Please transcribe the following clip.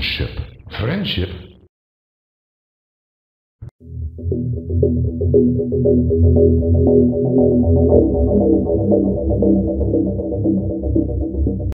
Friendship. Friendship?